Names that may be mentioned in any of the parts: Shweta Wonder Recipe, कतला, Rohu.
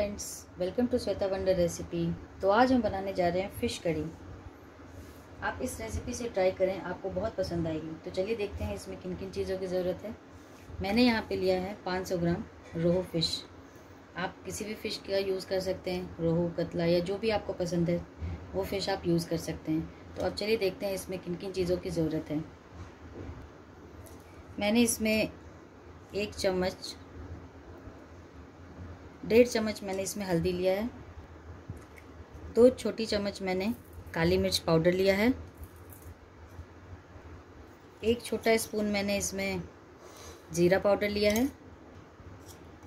Friends, welcome to Shweta wonder recipe. तो आज हम बनाने जा रहे हैं फ़िश करी। आप इस रेसिपी से ट्राई करें, आपको बहुत पसंद आएगी। तो चलिए देखते हैं इसमें किन किन चीज़ों की ज़रूरत है। मैंने यहाँ पे लिया है 500 ग्राम रोहू फ़िश। आप किसी भी फ़िश का यूज़ कर सकते हैं, रोहू, कतला या जो भी आपको पसंद है वो फ़िश आप यूज़ कर सकते हैं। तो अब चलिए देखते हैं इसमें किन किन चीज़ों की ज़रूरत है। मैंने इसमें 1 चम्मच 1.5 चम्मच मैंने इसमें हल्दी लिया है, 2 छोटी चम्मच मैंने काली मिर्च पाउडर लिया है, 1 छोटा स्पून मैंने इसमें जीरा पाउडर लिया है,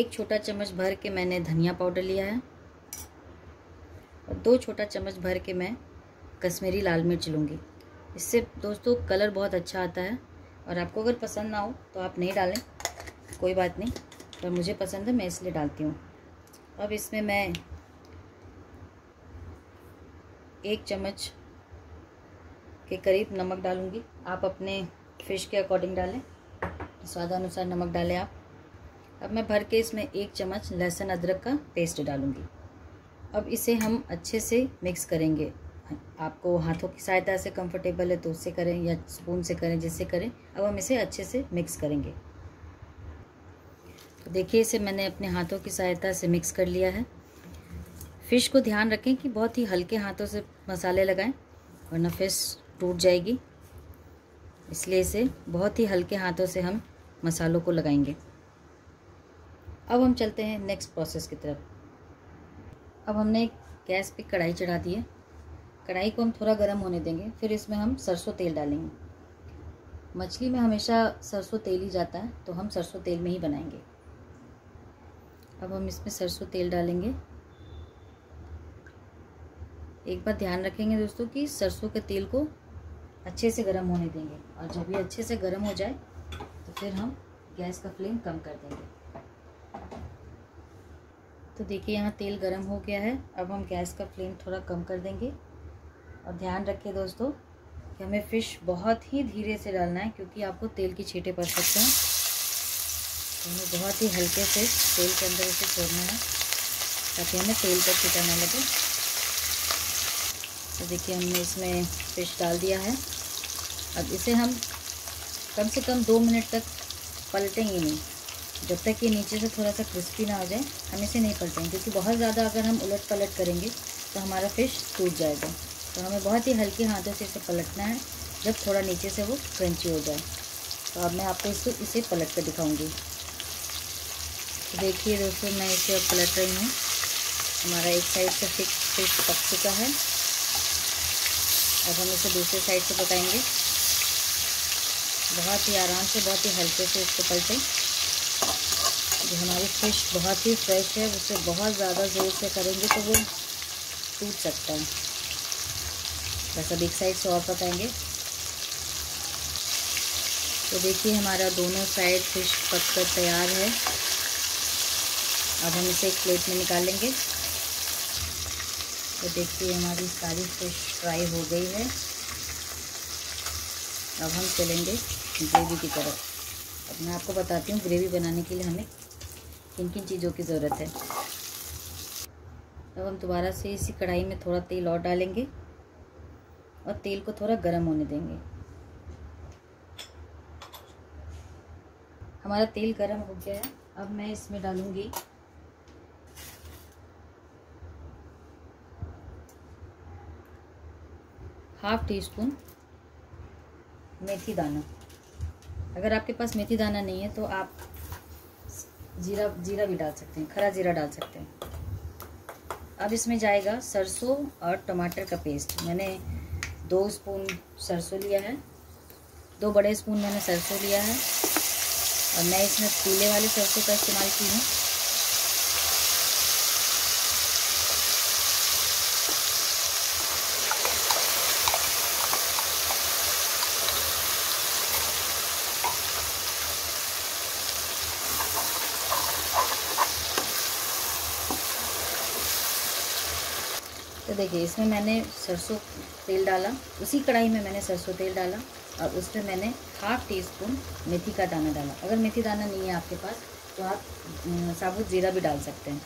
1 छोटा चम्मच भर के मैंने धनिया पाउडर लिया है और 2 छोटा चम्मच भर के मैं कश्मीरी लाल मिर्च लूँगी। इससे दोस्तों कलर बहुत अच्छा आता है और आपको अगर पसंद ना हो तो आप नहीं डालें, कोई बात नहीं, पर मुझे पसंद है मैं इसलिए डालती हूँ। अब इसमें मैं 1 चम्मच के करीब नमक डालूँगी। आप अपने फ़िश के अकॉर्डिंग डालें, स्वादानुसार नमक डालें आप। अब मैं भर के इसमें 1 चम्मच लहसुन अदरक का पेस्ट डालूँगी। अब इसे हम अच्छे से मिक्स करेंगे। आपको हाथों की सहायता से कंफर्टेबल है तो उससे करें या स्पून से करें, जिससे करें। अब हम इसे अच्छे से मिक्स करेंगे। तो देखिए, इसे मैंने अपने हाथों की सहायता से मिक्स कर लिया है। फ़िश को ध्यान रखें कि बहुत ही हल्के हाथों से मसाले लगाएं, वरना फ़िश टूट जाएगी, इसलिए इसे बहुत ही हल्के हाथों से हम मसालों को लगाएंगे। अब हम चलते हैं नेक्स्ट प्रोसेस की तरफ। अब हमने गैस पे कढ़ाई चढ़ा दी है। कढ़ाई को हम थोड़ा गर्म होने देंगे, फिर इसमें हम सरसों तेल डालेंगे। मछली में हमेशा सरसों तेल ही जाता है, तो हम सरसों तेल में ही बनाएंगे। अब हम इसमें सरसों तेल डालेंगे। एक बार ध्यान रखेंगे दोस्तों कि सरसों के तेल को अच्छे से गर्म होने देंगे, और जब ये अच्छे से गर्म हो जाए तो फिर हम गैस का फ्लेम कम कर देंगे। तो देखिए, यहाँ तेल गर्म हो गया है। अब हम गैस का फ्लेम थोड़ा कम कर देंगे। और ध्यान रखिए दोस्तों कि हमें फ़िश बहुत ही धीरे से डालना है, क्योंकि आपको तेल की छींटे पड़ सकते हैं। हमें बहुत ही हल्के से तेल के अंदर इसे छोड़ना है, ताकि हमें तेल पर छींटा ना लगे। तो देखिए, हमने इसमें फिश डाल दिया है। अब इसे हम कम से कम 2 मिनट तक पलटेंगे नहीं, जब तक ये नीचे से थोड़ा सा क्रिस्पी ना हो जाए। हम इसे नहीं पलटेंगे, क्योंकि बहुत ज़्यादा अगर हम उलट पलट करेंगे तो हमारा फ़िश टूट जाएगा। तो हमें बहुत ही हल्के हाथों से इसे पलटना है, जब थोड़ा नीचे से वो क्रंची हो जाए। तो अब मैं आपको इसे पलट कर दिखाऊँगी। देखिए दोस्तों, मैं इसे पलट रही हूँ। हमारा एक साइड से फिश पक चुका है। अब हम इसे दूसरे साइड से पकाएंगे। बहुत ही आराम से, बहुत ही हल्के से इसको पलटें। जो हमारी फ़िश बहुत ही फ्रेश है, उसे बहुत ज़्यादा ज़ोर से करेंगे तो वो टूट सकता है। बस अब एक साइड से और पकाएंगे। तो देखिए, हमारा दोनों साइड फ़िश पक कर तैयार है। अब हम इसे एक प्लेट में निकालेंगे। तो देखिए, हमारी सारी फिश फ्राई हो गई है। अब हम चलेंगे ग्रेवी की तरफ। अब मैं आपको बताती हूँ ग्रेवी बनाने के लिए हमें किन किन चीज़ों की ज़रूरत है। अब हम दोबारा से इसी कढ़ाई में थोड़ा तेल और डालेंगे और तेल को थोड़ा गर्म होने देंगे। हमारा तेल गर्म हो गया है। अब मैं इसमें डालूँगी ½ टी स्पून मेथी दाना। अगर आपके पास मेथी दाना नहीं है तो आप जीरा भी डाल सकते हैं, खरा जीरा डाल सकते हैं। अब इसमें जाएगा सरसों और टमाटर का पेस्ट। मैंने 2 स्पून सरसों लिया है, 2 बड़े स्पून मैंने सरसों लिया है, और मैं इसमें पीले वाले सरसों का इस्तेमाल की हूँ। तो देखिए, इसमें मैंने सरसों तेल डाला, उसी कढ़ाई में मैंने सरसों तेल डाला और उसमें मैंने ½ टी स्पून मेथी का दाना डाला। अगर मेथी दाना नहीं है आपके पास तो आप साबुत ज़ीरा भी डाल सकते हैं।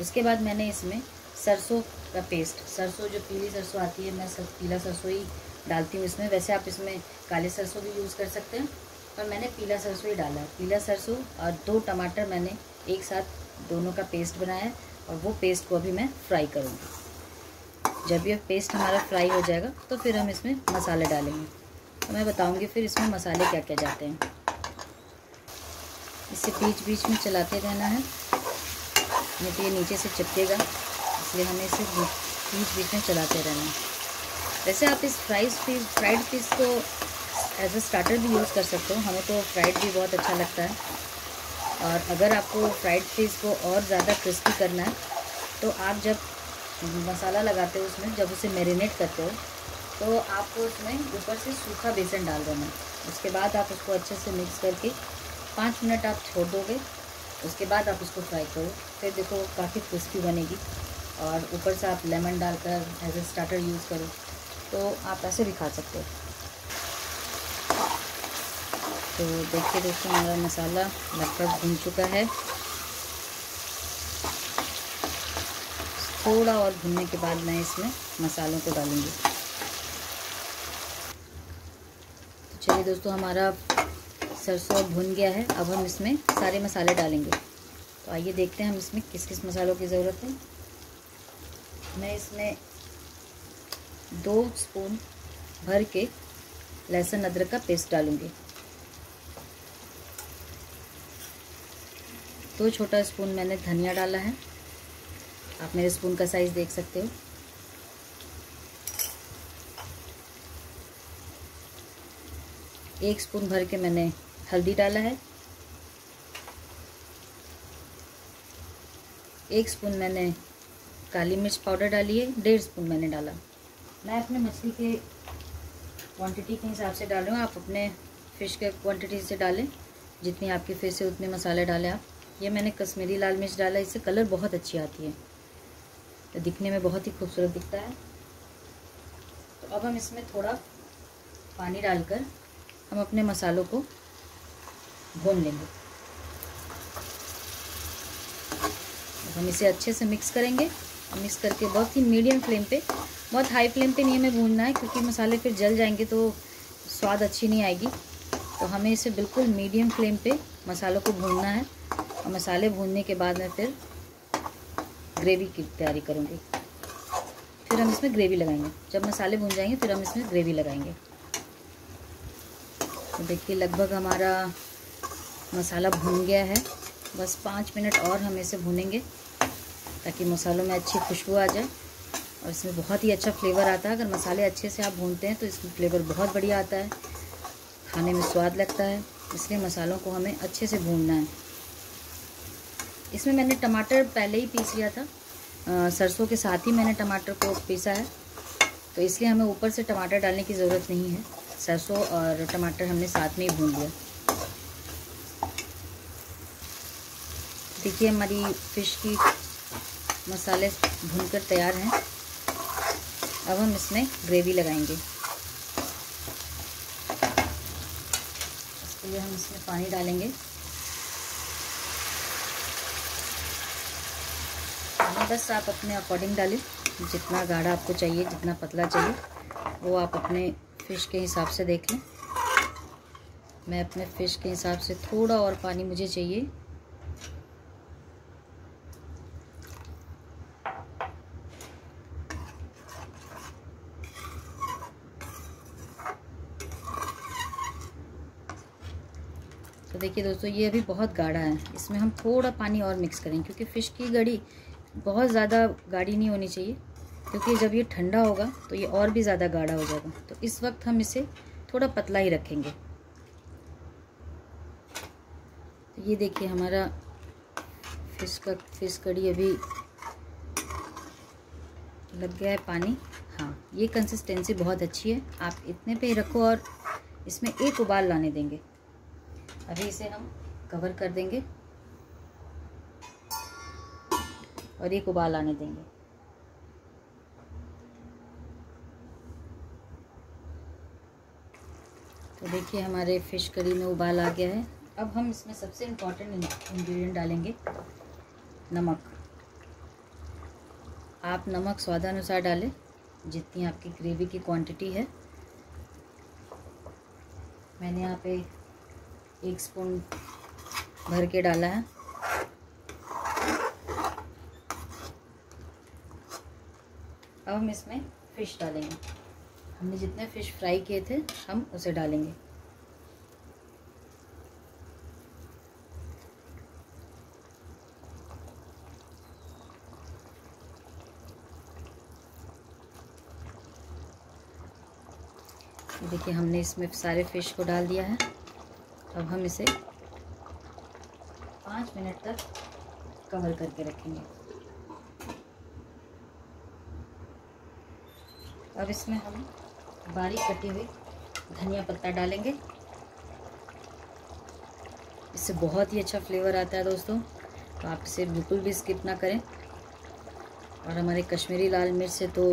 उसके बाद मैंने इसमें सरसों का पेस्ट, सरसों जो पीली सरसों आती है, मैं पीला सरसों ही डालती हूँ इसमें। वैसे आप इसमें काले सरसों भी यूज़ कर सकते हैं, पर मैंने पीला सरसों ही डाला है। पीला सरसों और 2 टमाटर मैंने एक साथ दोनों का पेस्ट बनाया है और वो पेस्ट को अभी मैं फ्राई करूँगी। जब ये पेस्ट हमारा फ्राई हो जाएगा तो फिर हम इसमें मसाले डालेंगे। तो मैं बताऊँगी फिर इसमें मसाले क्या क्या जाते हैं। इसे बीच बीच में चलाते रहना है, नहीं तो ये नीचे से चिपकेगा, इसलिए हमें इसे बीच बीच में चलाते रहना है। वैसे आप इस फ्राइड फिश को एज ए स्टार्टर भी यूज़ कर सकते हो। हमें तो फ्राइड भी बहुत अच्छा लगता है, और अगर आपको फ्राइड फिश को और ज़्यादा क्रिस्पी करना है तो आप जब मसाला लगाते हो उसमें, जब उसे मैरिनेट करते हो, तो आपको उसमें ऊपर से सूखा बेसन डाल देना है। उसके बाद आप उसको अच्छे से मिक्स करके 5 मिनट आप छोड़ दोगे। उसके बाद आप उसको फ्राई करो, फिर देखो काफ़ी क्रिस्पी बनेगी। और ऊपर से आप लेमन डालकर एज ए स्टार्टर यूज़ करो, तो आप ऐसे भी खा सकते हो। तो देखिए दोस्तों, हमारा मसाला लगभग भून चुका है। थोड़ा और भूनने के बाद मैं इसमें मसालों को डालूंगी। तो चलिए दोस्तों, हमारा सरसों भून गया है। अब हम इसमें सारे मसाले डालेंगे। तो आइए देखते हैं हम इसमें किस किस मसालों की ज़रूरत है। मैं इसमें 2 स्पून भर के लहसुन अदरक का पेस्ट डालूंगी। 2 छोटा स्पून मैंने धनिया डाला है, आप मेरे स्पून का साइज़ देख सकते हो। एक स्पून भर के मैंने हल्दी डाला है। 1 स्पून मैंने काली मिर्च पाउडर डाली है। 1.5 स्पून मैंने डाला। मैं अपने मछली के क्वांटिटी के हिसाब से डालूँगा, आप अपने फ़िश के क्वांटिटी से डालें, जितनी आपकी फ़िश है उतने मसाले डालें आप। ये मैंने कश्मीरी लाल मिर्च डाला, इससे कलर बहुत अच्छी आती है, तो दिखने में बहुत ही खूबसूरत दिखता है। तो अब हम इसमें थोड़ा पानी डालकर हम अपने मसालों को भून लेंगे। अब हम इसे अच्छे से मिक्स करेंगे। मिक्स करके बहुत ही मीडियम फ्लेम पे, बहुत हाई फ्लेम पे नहीं हमें भूनना है, क्योंकि मसाले फिर जल जाएंगे तो स्वाद अच्छी नहीं आएगी। तो हमें इसे बिल्कुल मीडियम फ्लेम पे मसालों को भूनना है। और मसाले भूनने के बाद मैं फिर ग्रेवी की तैयारी करूँगी। फिर हम इसमें ग्रेवी लगाएंगे। जब मसाले भून जाएंगे फिर हम इसमें ग्रेवी लगाएंगे। तो देखिए लगभग हमारा मसाला भून गया है। बस 5 मिनट और हम इसे भूनेंगे ताकि मसालों में अच्छी खुशबू आ जाए। और इसमें बहुत ही अच्छा फ्लेवर आता है। अगर मसाले अच्छे से आप भूनते हैं तो इसमें फ्लेवर बहुत बढ़िया आता है, खाने में स्वाद लगता है। इसलिए मसालों को हमें अच्छे से भूनना है। इसमें मैंने टमाटर पहले ही पीस लिया था, सरसों के साथ ही मैंने टमाटर को पीसा है, तो इसलिए हमें ऊपर से टमाटर डालने की ज़रूरत नहीं है। सरसों और टमाटर हमने साथ में ही भून लिया। देखिए हमारी फिश की मसाले भूनकर तैयार हैं। अब हम इसमें ग्रेवी लगाएंगे। इसके लिए हम इसमें पानी डालेंगे। पानी बस आप अपने अकॉर्डिंग डालें, जितना गाढ़ा आपको चाहिए, जितना पतला चाहिए, वो आप अपने फ़िश के हिसाब से देख लें। मैं अपने फ़िश के हिसाब से थोड़ा और पानी मुझे चाहिए। तो देखिए दोस्तों, ये अभी बहुत गाढ़ा है, इसमें हम थोड़ा पानी और मिक्स करेंगे, क्योंकि फ़िश की गड़ी बहुत ज़्यादा गाढ़ी नहीं होनी चाहिए, क्योंकि जब ये ठंडा होगा तो ये और भी ज़्यादा गाढ़ा हो जाएगा। तो इस वक्त हम इसे थोड़ा पतला ही रखेंगे। तो ये देखिए हमारा फिश कड़ी अभी लग गया है पानी। हाँ, ये कंसिस्टेंसी बहुत अच्छी है, आप इतने पे ही रखो और इसमें एक उबाल लाने देंगे। अभी इसे हम कवर कर देंगे और एक उबाल आने देंगे। तो देखिए हमारे फ़िश करी में उबाल आ गया है। अब हम इसमें सबसे इम्पोर्टेंट इंग्रेडिएंट डालेंगे, नमक। आप नमक स्वादानुसार डालें, जितनी आपकी ग्रेवी की क्वांटिटी है। मैंने यहाँ पे 1 स्पून भर के डाला है। अब हम इसमें फ़िश डालेंगे। हमने जितने फ़िश फ्राई किए थे हम उसे डालेंगे। देखिए, हमने इसमें सारे फ़िश को डाल दिया है। अब हम इसे 5 मिनट तक कवर करके रखेंगे। अब इसमें हम बारीक कटी हुई धनिया पत्ता डालेंगे। इससे बहुत ही अच्छा फ्लेवर आता है दोस्तों, तो आप इसे बिल्कुल भी स्किप ना करें। और हमारे कश्मीरी लाल मिर्च से तो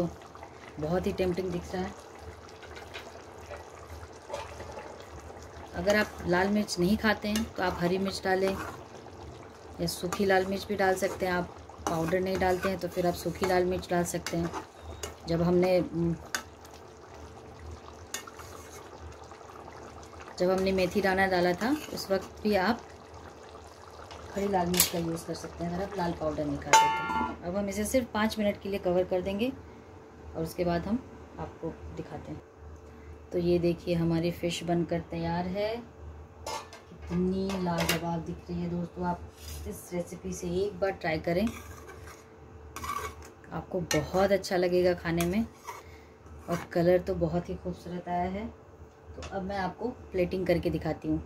बहुत ही टेम्पटिंग दिख रहा है। अगर आप लाल मिर्च नहीं खाते हैं तो आप हरी मिर्च डालें या सूखी लाल मिर्च भी डाल सकते हैं। आप पाउडर नहीं डालते हैं तो फिर आप सूखी लाल मिर्च डाल सकते हैं। जब हमने मेथी दाना डाला था उस वक्त भी आप हरी लाल मिर्च का यूज़ कर सकते हैं अगर आप लाल पाउडर नहीं खाते हैं। अब हम इसे सिर्फ 5 मिनट के लिए कवर कर देंगे और उसके बाद हम आपको दिखाते हैं। तो ये देखिए, हमारी फ़िश बनकर तैयार है। कितनी लाजवाब दिख रही है दोस्तों। आप इस रेसिपी से एक बार ट्राई करें, आपको बहुत अच्छा लगेगा खाने में। और कलर तो बहुत ही खूबसूरत आया है। तो अब मैं आपको प्लेटिंग करके दिखाती हूँ।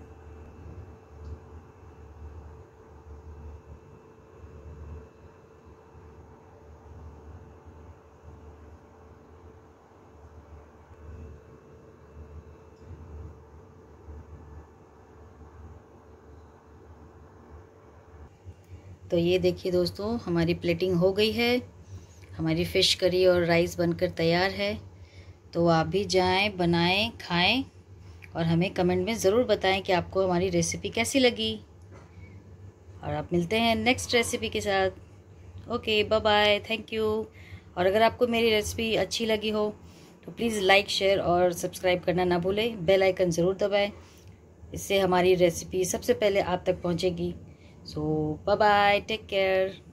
तो ये देखिए दोस्तों, हमारी प्लेटिंग हो गई है। हमारी फ़िश करी और राइस बनकर तैयार है। तो आप भी जाएं, बनाएं, खाएं और हमें कमेंट में ज़रूर बताएं कि आपको हमारी रेसिपी कैसी लगी। और आप मिलते हैं नेक्स्ट रेसिपी के साथ। Okay, bye bye, thank you. और अगर आपको मेरी रेसिपी अच्छी लगी हो तो प्लीज़ लाइक, शेयर और सब्सक्राइब करना ना भूलें। बेल आइकन ज़रूर दबाएँ, इससे हमारी रेसिपी सबसे पहले आप तक पहुँचेगी। So, bye-bye, take care.